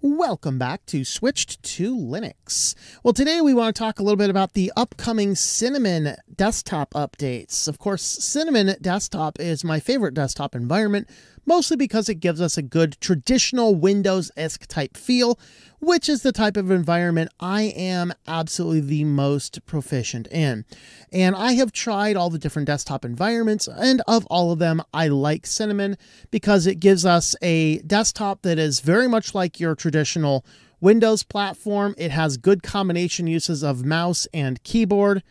Welcome back to Switched to Linux. Well, today we want to talk a little bit about the upcoming Cinnamon desktop updates. Of course, Cinnamon desktop is my favorite desktop environment, mostly because it gives us a good traditional Windows-esque type feel, which is the type of environment I am absolutely the most proficient in. And I have tried all the different desktop environments, and of all of them, I like Cinnamon because it gives us a desktop that is very much like your traditional Windows platform. It has good combination uses of mouse and keyboard.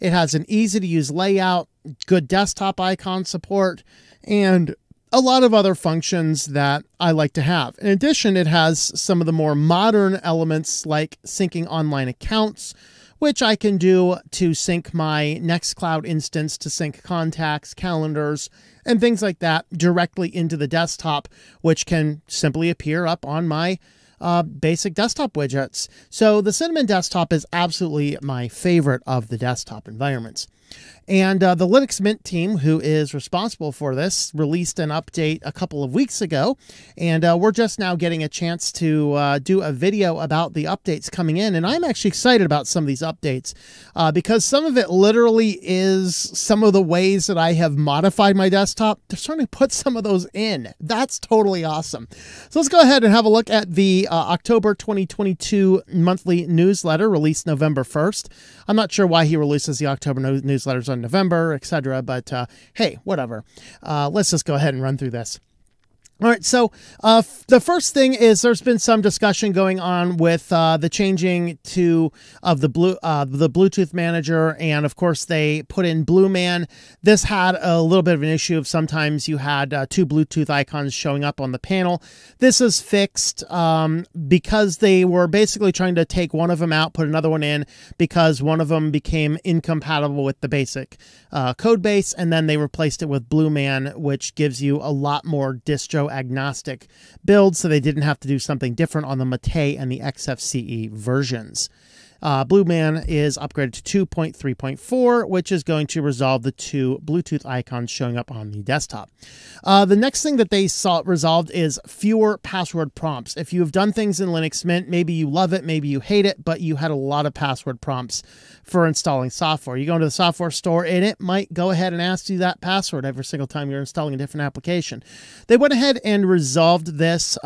It has an easy to use layout, good desktop icon support, and a lot of other functions that I like to have. In addition, it has some of the more modern elements like syncing online accounts, which I can do to sync my Nextcloud instance, to sync contacts, calendars, and things like that directly into the desktop, which can simply appear up on my basic desktop widgets. So the Cinnamon desktop is absolutely my favorite of the desktop environments. And the Linux Mint team, who is responsible for this, released an update a couple of weeks ago, and we're just now getting a chance to do a video about the updates coming in. And I'm actually excited about some of these updates because some of it literally is some of the ways that I have modified my desktop. They're starting to put some of those in. That's totally awesome. So let's go ahead and have a look at the October 2022 monthly newsletter released November 1st. I'm not sure why he releases the October newsletters on November, etc. But hey, whatever. Let's just go ahead and run through this. All right, so the first thing is there's been some discussion going on with the changing of the Bluetooth manager, and of course they put in BlueMan. This had a little bit of an issue of sometimes you had two Bluetooth icons showing up on the panel. This is fixed because they were basically trying to take one of them out, put another one in, because one of them became incompatible with the basic code base, and then they replaced it with BlueMan, which gives you a lot more distro agnostic build, so they didn't have to do something different on the Mate and the XFCE versions. BlueMan is upgraded to 2.3.4, which is going to resolve the two Bluetooth icons showing up on the desktop. The next thing that they saw resolved is fewer password prompts. If you've done things in Linux Mint, maybe you love it, maybe you hate it, but you had a lot of password prompts for installing software. You go into the software store and it might go ahead and ask you that password every single time you're installing a different application. They went ahead and resolved this.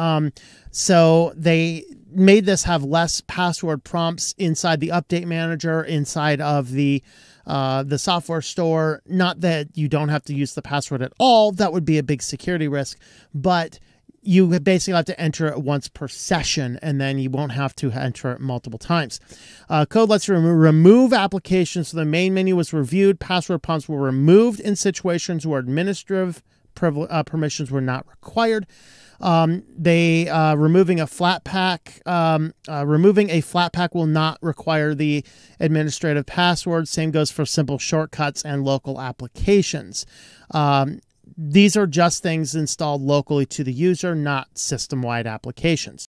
So they made this have less password prompts inside the update manager, inside of the software store. Not that you don't have to use the password at all. That would be a big security risk, but you basically have to enter it once per session, and then you won't have to enter it multiple times. Code lets you remove applications. So the main menu was reviewed. Password prompts were removed in situations where administrative permissions were not required. They removing a Flatpak will not require the administrative password. Same goes for simple shortcuts and local applications. These are just things installed locally to the user, not system-wide applications.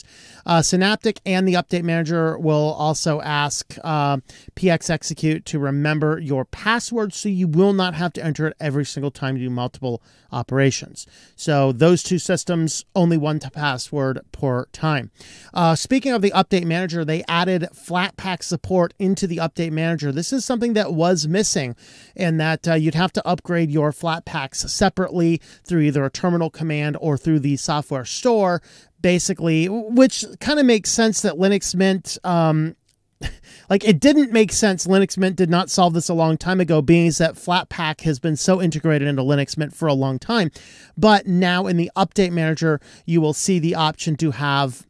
Synaptic and the update manager will also ask pkexec to remember your password, so you will not have to enter it every single time you do multiple operations. So those two systems, only one password per time. Speaking of the update manager, they added Flatpak support into the update manager. This is something that was missing, in that you'd have to upgrade your Flatpaks separately through either a terminal command or through the software store, basically, which kind of makes sense that Linux Mint, like, it didn't make sense. Linux Mint did not solve this a long time ago, being that Flatpak has been so integrated into Linux Mint for a long time. But now in the update manager, you will see the option to have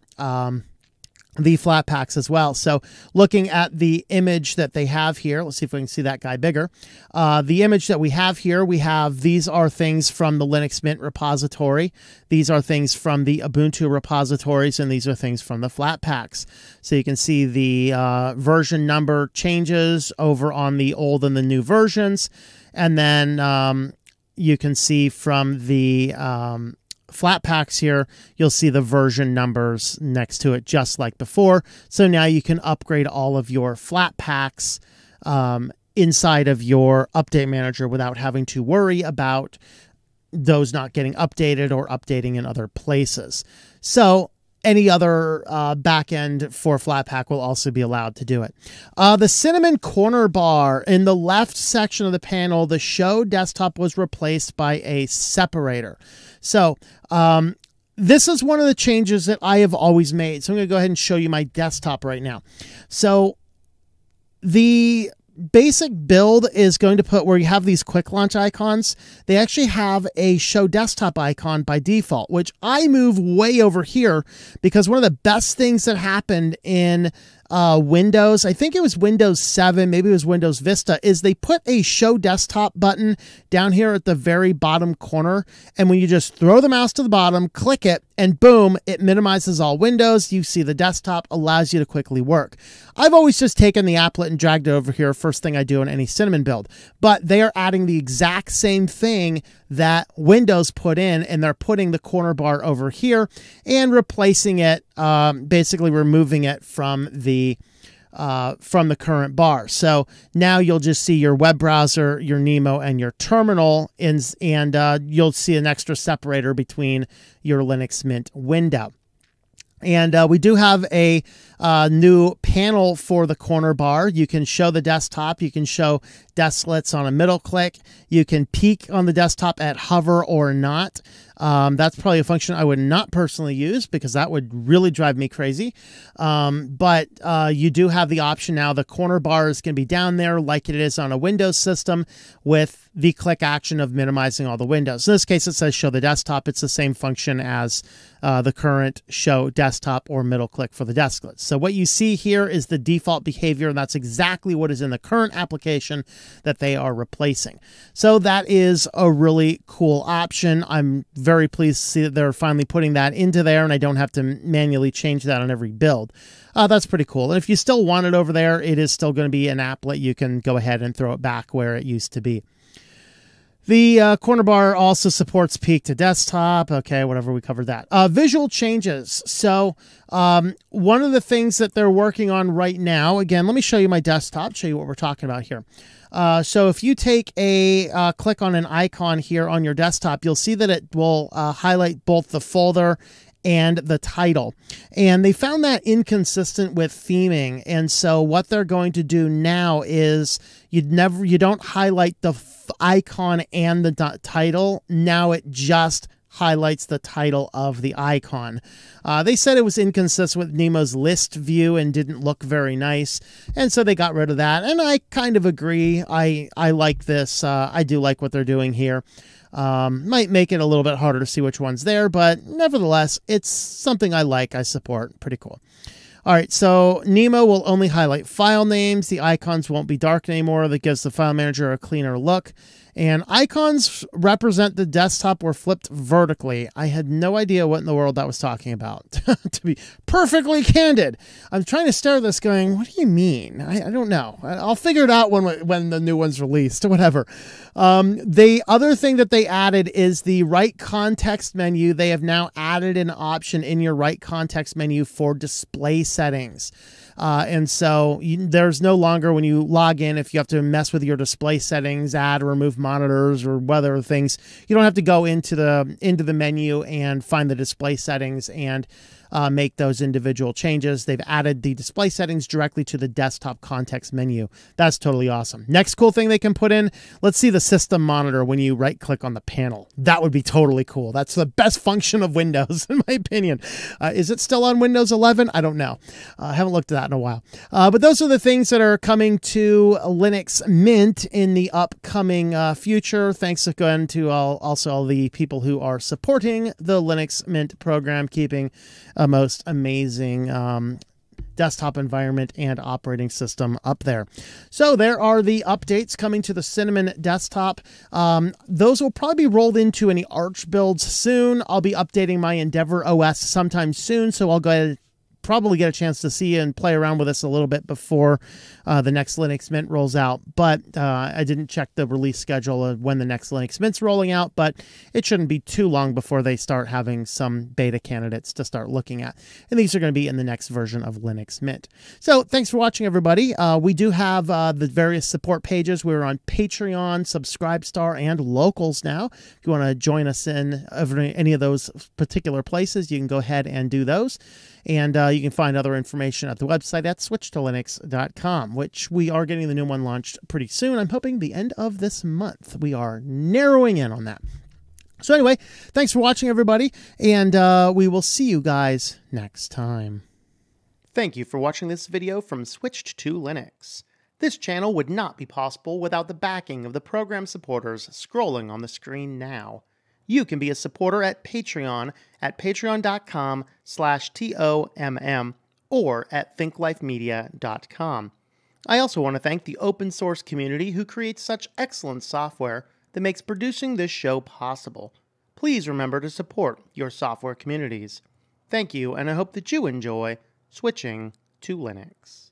the Flatpaks as well. So looking at the image that they have here, let's see if we can see that guy bigger. The image that we have here, we have, these are things from the Linux Mint repository. These are things from the Ubuntu repositories, and these are things from the Flatpaks. So you can see the version number changes over on the old and the new versions. And then you can see from the Flatpaks here, you'll see the version numbers next to it, just like before. So now you can upgrade all of your Flatpaks inside of your update manager without having to worry about those not getting updated or updating in other places. So any other backend for Flatpak will also be allowed to do it. The Cinnamon corner bar in the left section of the panel, the show desktop was replaced by a separator. So this is one of the changes that I have always made. So I'm going to go ahead and show you my desktop right now. So the basic build is going to put where you have these quick launch icons. They actually have a show desktop icon by default, which I move way over here because one of the best things that happened in Windows, I think it was Windows 7, maybe it was Windows Vista, is they put a show desktop button down here at the very bottom corner. And when you just throw the mouse to the bottom, click it, and boom, it minimizes all windows. You see the desktop, allows you to quickly work. I've always just taken the applet and dragged it over here. First thing I do in any Cinnamon build, but they are adding the exact same thing that Windows put in, and they're putting the corner bar over here and replacing it, basically removing it from the current bar. So now you'll just see your web browser, your Nemo, and your terminal, and you'll see an extra separator between your Linux Mint window. And we do have a new panel for the corner bar. You can show the desktop. You can show desklets on a middle click. You can peek on the desktop at hover or not. That's probably a function I would not personally use because that would really drive me crazy. But you do have the option now. The corner bar is going to be down there like it is on a Windows system with the click action of minimizing all the windows. In this case, it says show the desktop. It's the same function as the current show desktop or middle click for the desklets. So what you see here is the default behavior, and that's exactly what is in the current application that they are replacing. So that is a really cool option. I'm very pleased to see that they're finally putting that into there, and I don't have to manually change that on every build. That's pretty cool. And if you still want it over there, it is still going to be an applet. You can go ahead and throw it back where it used to be. The corner bar also supports peek to desktop. Okay, whatever, we covered that. Visual changes. So one of the things that they're working on right now, again, let me show you my desktop, show you what we're talking about here. So if you take a click on an icon here on your desktop, you'll see that it will highlight both the folder and the title. And they found that inconsistent with theming. And so what they're going to do now is you don't highlight the icon and the title. Now it just highlights the title of the icon. They said it was inconsistent with Nemo's list view and didn't look very nice, and so they got rid of that. And I kind of agree. I like this. I do like what they're doing here. Might make it a little bit harder to see which one's there, but nevertheless, it's something I like. I support. Pretty cool. All right, so Nemo will only highlight file names. The icons won't be dark anymore. That gives the file manager a cleaner look. And icons represent the desktop were flipped vertically. I had no idea what in the world that was talking about, to be perfectly candid. I'm trying to stare at this going, what do you mean? I don't know. I'll figure it out when the new one's released or whatever. The other thing that they added is the right context menu. They have now added an option in your right context menu for display settings. And so there's no longer, when you log in, if you have to mess with your display settings, add or remove monitors or other things, you don't have to go into the menu and find the display settings and make those individual changes. They've added the display settings directly to the desktop context menu. That's totally awesome. Next cool thing they can put in, let's see the system monitor when you right click on the panel. That would be totally cool. That's the best function of Windows, in my opinion. Is it still on Windows 11? I don't know. I haven't looked at that in a while. But those are the things that are coming to Linux Mint in the upcoming future. Thanks again to also all the people who are supporting the Linux Mint program, keeping a most amazing desktop environment and operating system up there. So there are the updates coming to the Cinnamon desktop. Those will probably be rolled into any Arch builds soon. I'll be updating my Endeavor OS sometime soon, so I'll go ahead and probably get a chance to see and play around with this a little bit before the next Linux Mint rolls out. But I didn't check the release schedule of when the next Linux Mint's rolling out, but it shouldn't be too long before they start having some beta candidates to start looking at. And these are going to be in the next version of Linux Mint. So thanks for watching, everybody. We do have the various support pages. We're on Patreon, Subscribestar, and Locals now. If you want to join us in any of those particular places, you can go ahead and do those. And you can find other information at the website at SwitchToLinux.com, which we are getting the new one launched pretty soon. I'm hoping the end of this month. We are narrowing in on that. So anyway, thanks for watching, everybody, and we will see you guys next time. Thank you for watching this video from Switched to Linux. This channel would not be possible without the backing of the program supporters scrolling on the screen now. You can be a supporter at Patreon at patreon.com/TOMM or at ThinkLifeMedia.com. I also want to thank the open source community who creates such excellent software that makes producing this show possible. Please remember to support your software communities. Thank you, and I hope that you enjoy switching to Linux.